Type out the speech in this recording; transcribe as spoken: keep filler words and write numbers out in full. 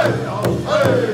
hey, oh, hey.